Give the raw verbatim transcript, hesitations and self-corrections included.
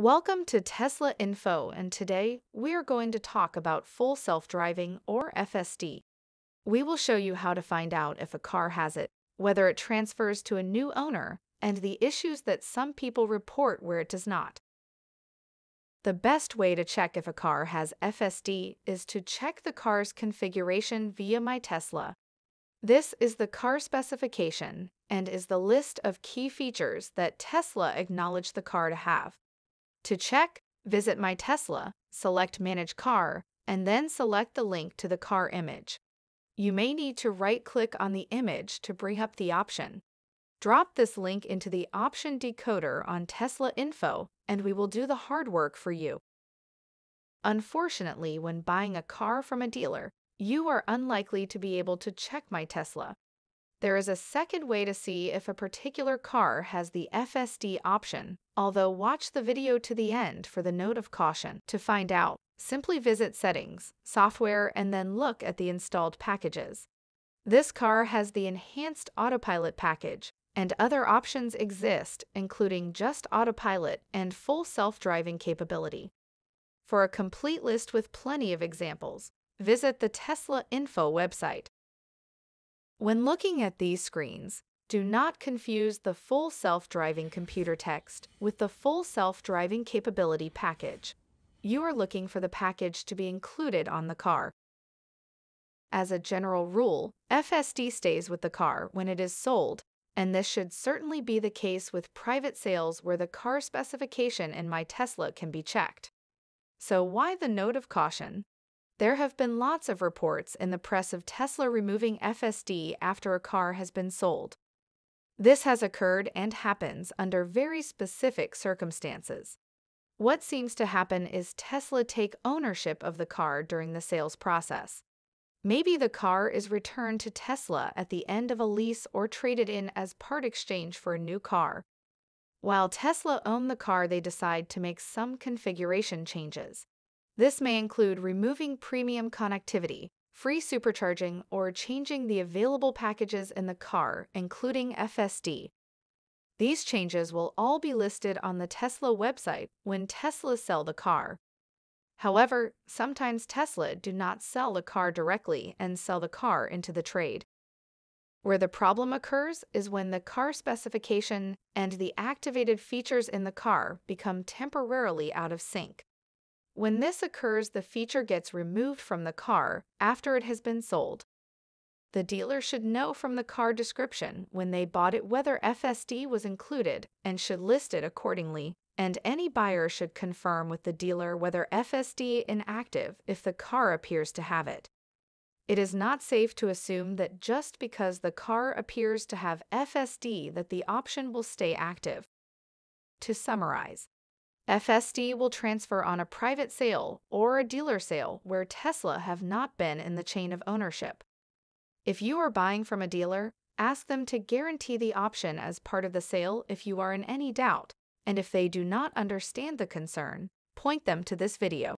Welcome to Tesla Info, and today we're going to talk about full self-driving, or F S D. We will show you how to find out if a car has it, whether it transfers to a new owner, and the issues that some people report where it does not. The best way to check if a car has F S D is to check the car's configuration via My Tesla. This is the car specification and is the list of key features that Tesla acknowledged the car to have. To check, visit My Tesla, select Manage Car, and then select the link to the car image. You may need to right-click on the image to bring up the option. Drop this link into the option decoder on Tesla Info, and we will do the hard work for you. Unfortunately, when buying a car from a dealer, you are unlikely to be able to check My Tesla. There is a second way to see if a particular car has the F S D option, although watch the video to the end for the note of caution. To find out, simply visit Settings, Software, and then look at the installed packages. This car has the Enhanced Autopilot package, and other options exist, including just autopilot and full self-driving capability. For a complete list with plenty of examples, visit the Tesla Info website. When looking at these screens, do not confuse the full self-driving computer text with the full self-driving capability package. You are looking for the package to be included on the car. As a general rule, F S D stays with the car when it is sold, and this should certainly be the case with private sales where the car specification in My Tesla can be checked. So why the note of caution? There have been lots of reports in the press of Tesla removing F S D after a car has been sold. This has occurred and happens under very specific circumstances. What seems to happen is Tesla take ownership of the car during the sales process. Maybe the car is returned to Tesla at the end of a lease or traded in as part exchange for a new car. While Tesla owned the car, they decide to make some configuration changes. This may include removing premium connectivity, free supercharging, or changing the available packages in the car, including F S D. These changes will all be listed on the Tesla website when Tesla sells the car. However, sometimes Tesla do not sell the car directly and sell the car into the trade. Where the problem occurs is when the car specification and the activated features in the car become temporarily out of sync. When this occurs, the feature gets removed from the car after it has been sold. The dealer should know from the car description when they bought it whether F S D was included and should list it accordingly, and any buyer should confirm with the dealer whether F S D is inactive if the car appears to have it. It is not safe to assume that just because the car appears to have F S D that the option will stay active. To summarize, F S D will transfer on a private sale or a dealer sale where Tesla have not been in the chain of ownership. If you are buying from a dealer, ask them to guarantee the option as part of the sale if you are in any doubt, and if they do not understand the concern, point them to this video.